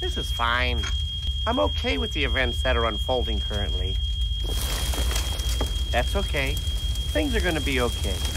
This is fine. I'm okay with the events that are unfolding currently. That's okay. Things are going to be okay.